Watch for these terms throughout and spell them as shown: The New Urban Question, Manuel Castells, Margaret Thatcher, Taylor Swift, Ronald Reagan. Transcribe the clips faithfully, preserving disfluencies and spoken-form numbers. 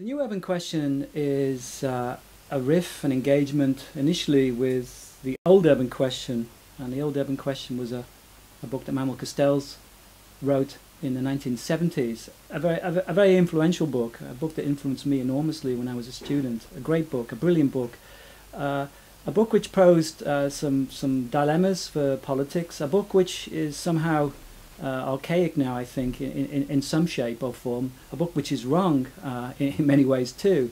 The New Urban Question is uh, a riff, an engagement initially with the Old Urban Question. And the Old Urban Question was a, a book that Manuel Castells wrote in the nineteen seventies. A very, a, a very influential book, a book that influenced me enormously when I was a student. A great book, a brilliant book. Uh, a book which posed uh, some, some dilemmas for politics. A book which is somehow uh, archaic now, I think, in, in, in some shape or form. A book which is wrong uh, in, in many ways too.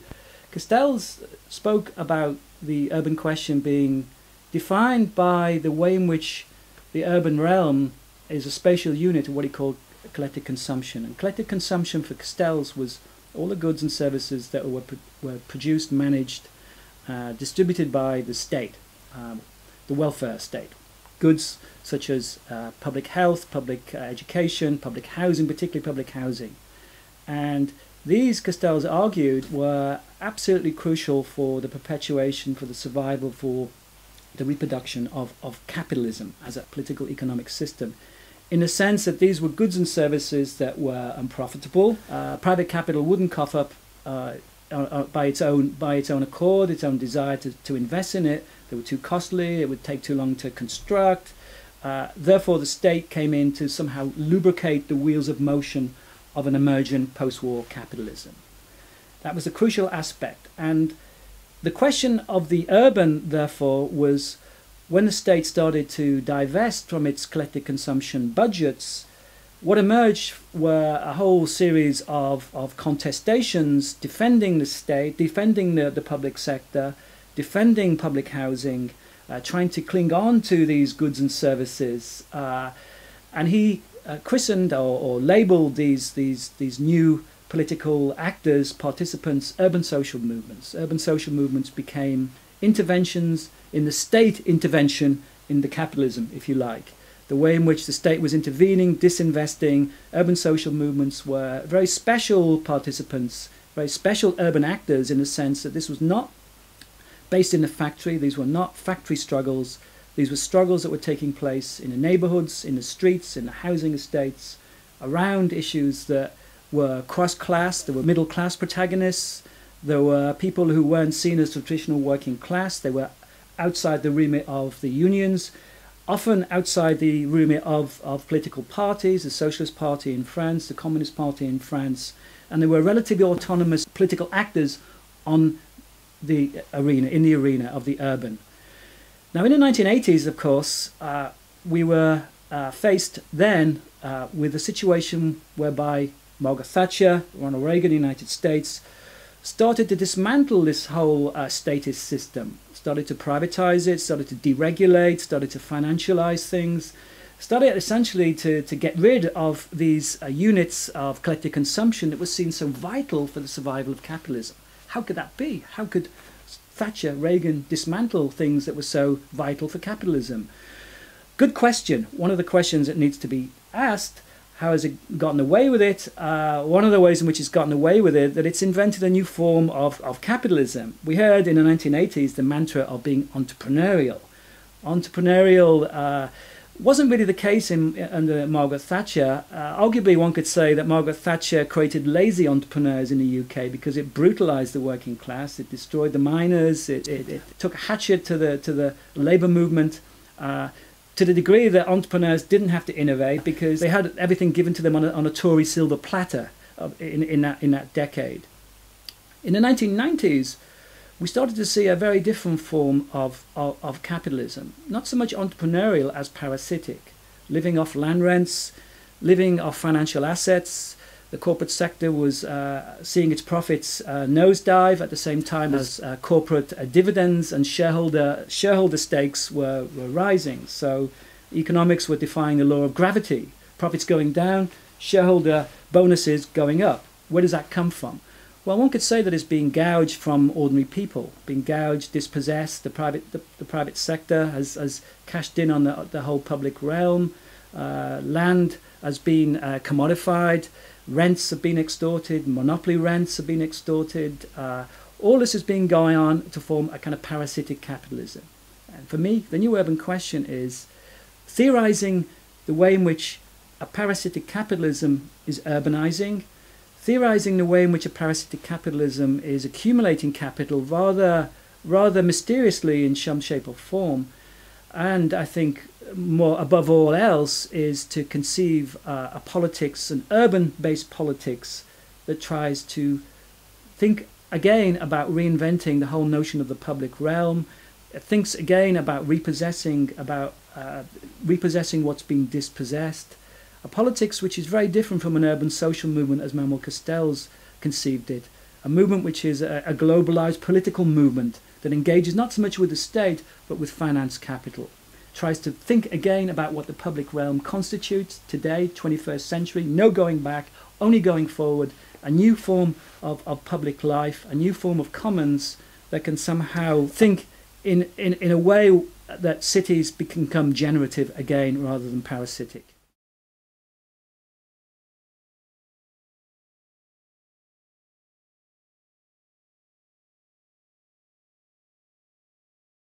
Castells spoke about the urban question being defined by the way in which the urban realm is a spatial unit of what he called eclectic consumption. And eclectic consumption for Castells was all the goods and services that were, pro were produced, managed, uh, distributed by the state, um, the welfare state. Goods such as uh, public health, public uh, education, public housing, particularly public housing. And these, Castells argued, were absolutely crucial for the perpetuation, for the survival, for the reproduction of, of capitalism as a political economic system, in the sense that these were goods and services that were unprofitable. Uh, private capital wouldn't cough up uh, uh, by its own by its own accord, its own desire to, to invest in it. They were too costly, it would take too long to construct. Uh, therefore the state came in to somehow lubricate the wheels of motion of an emergent post-war capitalism. That was a crucial aspect. And the question of the urban, therefore, was when the state started to divest from its collective consumption budgets, what emerged were a whole series of, of contestations defending the state, defending the, the public sector, defending public housing, uh, trying to cling on to these goods and services. Uh, and he uh, christened or, or labelled these, these, these new political actors, participants, urban social movements. Urban social movements became interventions in the state intervention in the capitalism, if you like. The way in which the state was intervening, disinvesting, urban social movements were very special participants, very special urban actors, in the sense that this was not based in the factory. These were not factory struggles. These were struggles that were taking place in the neighborhoods, in the streets, in the housing estates, around issues that were cross-class. There were middle-class protagonists. There were people who weren't seen as traditional working class. They were outside the remit of the unions, often outside the remit of, of political parties, the Socialist Party in France, the Communist Party in France, and they were relatively autonomous political actors on the arena, in the arena of the urban. Now, in the nineteen eighties, of course, uh, we were uh, faced then uh, with a situation whereby Margaret Thatcher, Ronald Reagan, United States, started to dismantle this whole uh, statist system, started to privatize it, started to deregulate, started to financialize things, started essentially to, to get rid of these uh, units of collective consumption that were seen so vital for the survival of capitalism. How could that be? How could Thatcher, Reagan dismantle things that were so vital for capitalism? Good question. One of the questions that needs to be asked: how has it gotten away with it? Uh, one of the ways in which it's gotten away with it, that it's invented a new form of, of capitalism. We heard in the nineteen eighties the mantra of being entrepreneurial. Entrepreneurial uh, wasn't really the case in, under Margaret Thatcher. Uh, arguably, one could say that Margaret Thatcher created lazy entrepreneurs in the U K because it brutalised the working class, it destroyed the miners, it, it, it took a hatchet to the, to the labour movement, uh, to the degree that entrepreneurs didn't have to innovate because they had everything given to them on a, on a Tory silver platter of, in, in, that, in that decade. In the nineteen nineties, we started to see a very different form of, of, of capitalism, not so much entrepreneurial as parasitic, living off land rents, living off financial assets. The corporate sector was uh, seeing its profits uh, nosedive at the same time as uh, corporate uh, dividends and shareholder, shareholder stakes were, were rising. So economics were defying the law of gravity. Profits going down, shareholder bonuses going up. Where does that come from? Well, one could say that it's being gouged from ordinary people, being gouged, dispossessed. The private, the, the private sector has, has cashed in on the, the whole public realm. Uh, land has been uh, commodified, rents have been extorted, monopoly rents have been extorted. Uh, all this has been going on to form a kind of parasitic capitalism. And for me, the New Urban Question is theorizing the way in which a parasitic capitalism is urbanizing, theorizing the way in which a parasitic capitalism is accumulating capital rather rather mysteriously in some shape or form, and I think more above all else is to conceive uh, a politics, an urban-based politics that tries to think again about reinventing the whole notion of the public realm. It thinks again about repossessing, about uh, repossessing what's being dispossessed. A politics which is very different from an urban social movement as Manuel Castells conceived it. A movement which is a, a globalized political movement that engages not so much with the state but with finance capital. Tries to think again about what the public realm constitutes today, twenty-first century, no going back, only going forward, a new form of, of public life, a new form of commons that can somehow think in, in, in a way that cities can become generative again rather than parasitic.